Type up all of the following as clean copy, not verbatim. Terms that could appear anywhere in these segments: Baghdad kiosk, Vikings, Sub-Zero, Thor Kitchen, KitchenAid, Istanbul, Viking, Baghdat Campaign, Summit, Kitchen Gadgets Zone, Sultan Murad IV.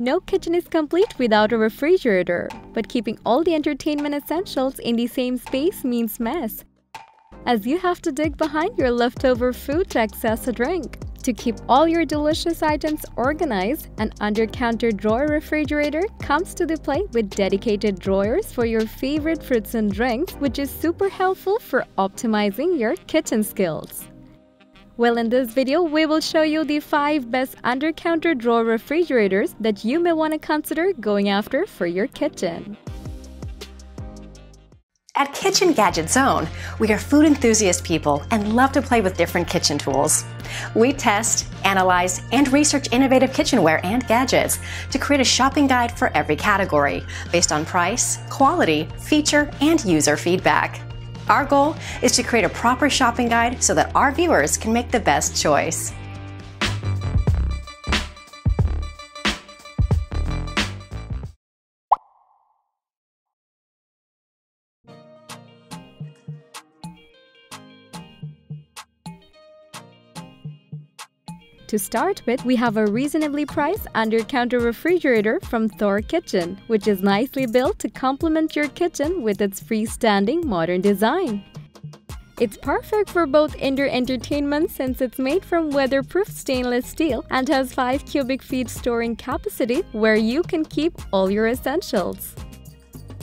No kitchen is complete without a refrigerator, but keeping all the entertainment essentials in the same space means mess, as you have to dig behind your leftover food to access a drink. To keep all your delicious items organized, an under-counter drawer refrigerator comes to the play with dedicated drawers for your favorite fruits and drinks, which is super helpful for optimizing your kitchen skills. Well, in this video, we will show you the 5 best under-counter drawer refrigerators that you may want to consider going after for your kitchen. At Kitchen Gadgets Zone, we are food enthusiast people and love to play with different kitchen tools. We test, analyze, and research innovative kitchenware and gadgets to create a shopping guide for every category based on price, quality, feature, and user feedback. Our goal is to create a proper shopping guide so that our viewers can make the best choice. To start with, we have a reasonably priced under-counter refrigerator from Thor Kitchen, which is nicely built to complement your kitchen with its freestanding modern design. It's perfect for both indoor entertainment since it's made from weatherproof stainless steel and has 5 cubic feet storing capacity where you can keep all your essentials.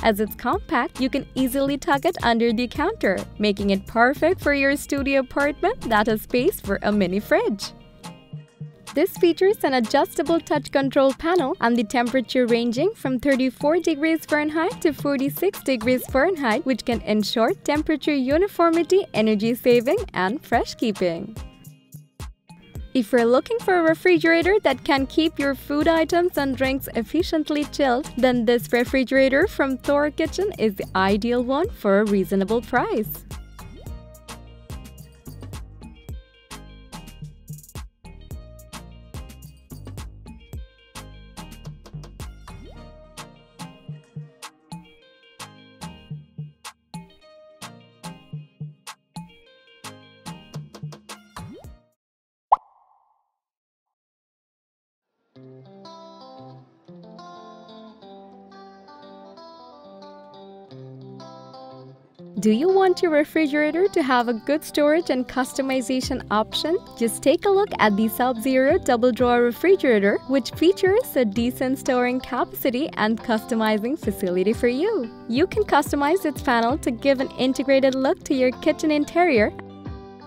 As it's compact, you can easily tuck it under the counter, making it perfect for your studio apartment that has space for a mini fridge. This features an adjustable touch control panel and the temperature ranging from 34 degrees Fahrenheit to 46 degrees Fahrenheit, which can ensure temperature uniformity, energy saving, and fresh keeping. If you're looking for a refrigerator that can keep your food items and drinks efficiently chilled, then this refrigerator from Thor Kitchen is the ideal one for a reasonable price. Do you want your refrigerator to have a good storage and customization option? Just take a look at the Sub-Zero double drawer refrigerator, which features a decent storing capacity and customizing facility for you. You can customize its panel to give an integrated look to your kitchen interior.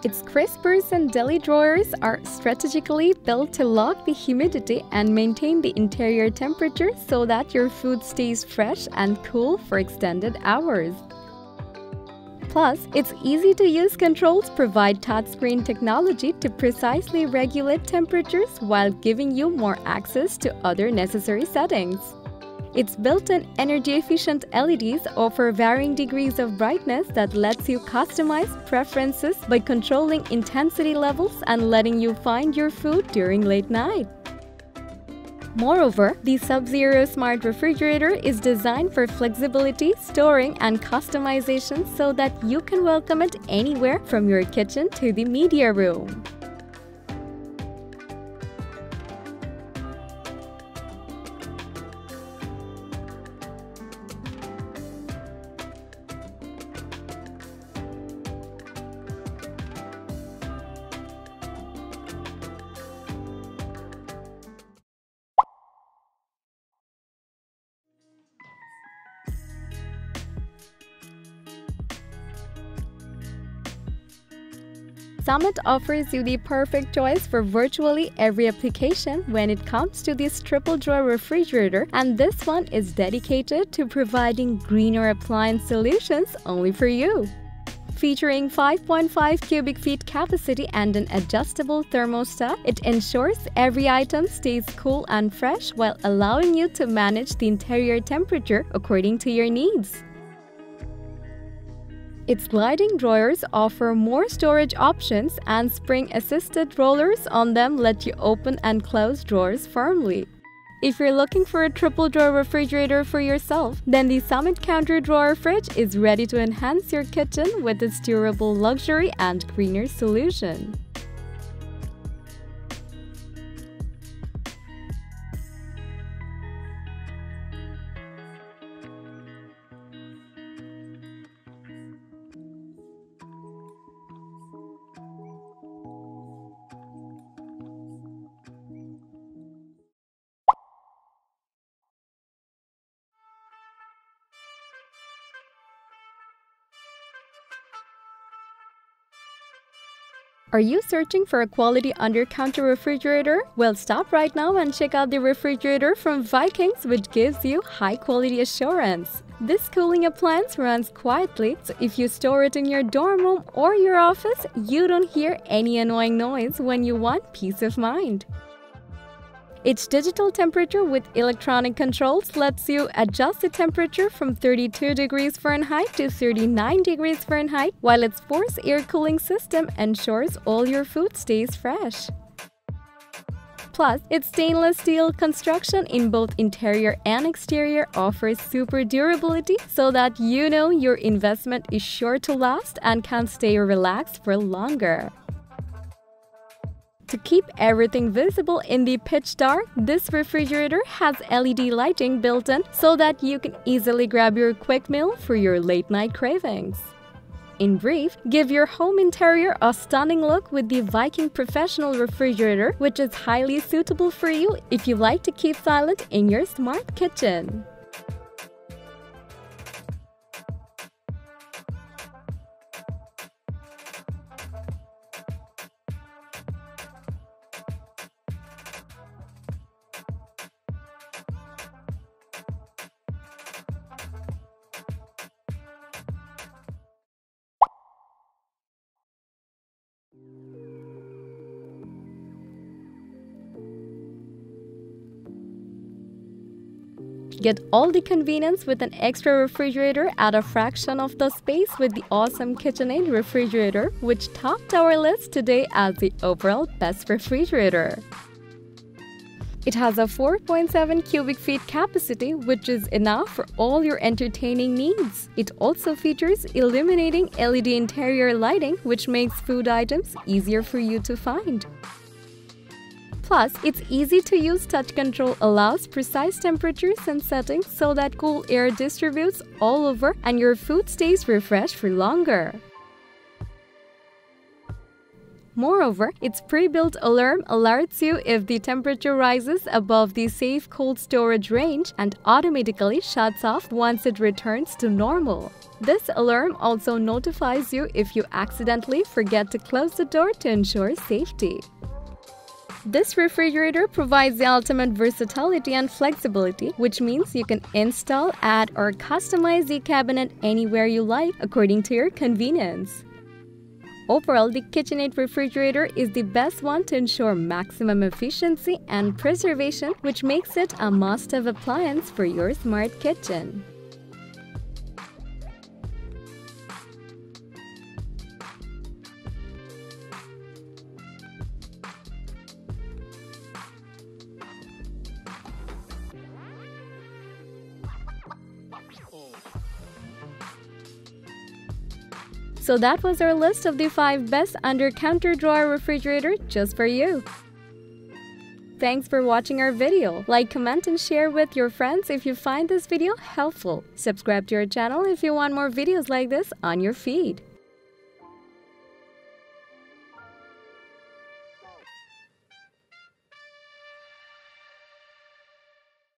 Its crispers and deli drawers are strategically built to lock the humidity and maintain the interior temperature so that your food stays fresh and cool for extended hours. Plus, its easy-to-use controls provide touchscreen technology to precisely regulate temperatures while giving you more access to other necessary settings. Its built-in energy-efficient LEDs offer varying degrees of brightness that lets you customize preferences by controlling intensity levels and letting you find your food during late night. Moreover, the Sub-Zero Smart Refrigerator is designed for flexibility, storing, and customization so that you can welcome it anywhere from your kitchen to the media room. Summit offers you the perfect choice for virtually every application when it comes to this triple drawer refrigerator, and this one is dedicated to providing greener appliance solutions only for you. Featuring 5.5 cubic feet capacity and an adjustable thermostat, it ensures every item stays cool and fresh while allowing you to manage the interior temperature according to your needs. Its sliding drawers offer more storage options, and spring-assisted rollers on them let you open and close drawers firmly. If you're looking for a triple drawer refrigerator for yourself, then the Summit Counter Drawer Fridge is ready to enhance your kitchen with its durable luxury and greener solution. Are you searching for a quality under-counter refrigerator? Well, stop right now and check out the refrigerator from Vikings, which gives you high-quality assurance. This cooling appliance runs quietly, so if you store it in your dorm room or your office, you don't hear any annoying noise when you want peace of mind. Its digital temperature with electronic controls lets you adjust the temperature from 32 degrees Fahrenheit to 39 degrees Fahrenheit, while its forced air cooling system ensures all your food stays fresh. Plus, its stainless steel construction in both interior and exterior offers super durability so that you know your investment is sure to last and can stay relaxed for longer. To keep everything visible in the pitch dark, this refrigerator has LED lighting built in so that you can easily grab your quick meal for your late-night cravings. In brief, give your home interior a stunning look with the Viking Professional Refrigerator, which is highly suitable for you if you like to keep silent in your smart kitchen. Get all the convenience with an extra refrigerator at a fraction of the space with the awesome KitchenAid refrigerator, which topped our list today as the overall best refrigerator. It has a 4.7 cubic feet capacity, which is enough for all your entertaining needs. It also features illuminating LED interior lighting, which makes food items easier for you to find. Plus, its easy-to-use touch control allows precise temperatures and settings so that cool air distributes all over and your food stays refreshed for longer. Moreover, its pre-built alarm alerts you if the temperature rises above the safe cold storage range and automatically shuts off once it returns to normal. This alarm also notifies you if you accidentally forget to close the door to ensure safety. This refrigerator provides the ultimate versatility and flexibility, which means you can install, add, or customize the cabinet anywhere you like according to your convenience. Overall, the KitchenAid refrigerator is the best one to ensure maximum efficiency and preservation, which makes it a must-have appliance for your smart kitchen. So that was our list of the 5 best under-counter drawer refrigerator just for you. Thanks for watching our video. Like, comment and share with your friends if you find this video helpful. Subscribe to our channel if you want more videos like this on your feed.